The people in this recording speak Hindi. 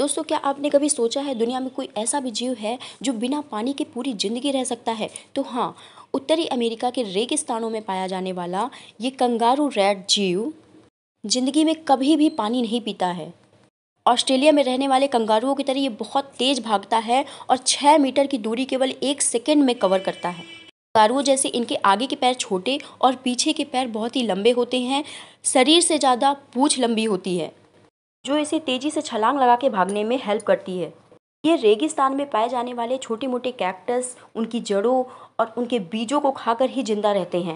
दोस्तों, क्या आपने कभी सोचा है दुनिया में कोई ऐसा भी जीव है जो बिना पानी के पूरी ज़िंदगी रह सकता है? तो हाँ, उत्तरी अमेरिका के रेगिस्तानों में पाया जाने वाला ये कंगारू रैट जीव जिंदगी में कभी भी पानी नहीं पीता है। ऑस्ट्रेलिया में रहने वाले कंगारुओं की तरह ये बहुत तेज़ भागता है और 6 मीटर की दूरी केवल 1 सेकेंड में कवर करता है। कंगारुओं जैसे इनके आगे के पैर छोटे और पीछे के पैर बहुत ही लंबे होते हैं। शरीर से ज़्यादा पूँछ लंबी होती है जो इसे तेज़ी से छलांग लगा के भागने में हेल्प करती है। ये रेगिस्तान में पाए जाने वाले छोटे मोटे कैक्टस, उनकी जड़ों और उनके बीजों को खाकर ही जिंदा रहते हैं।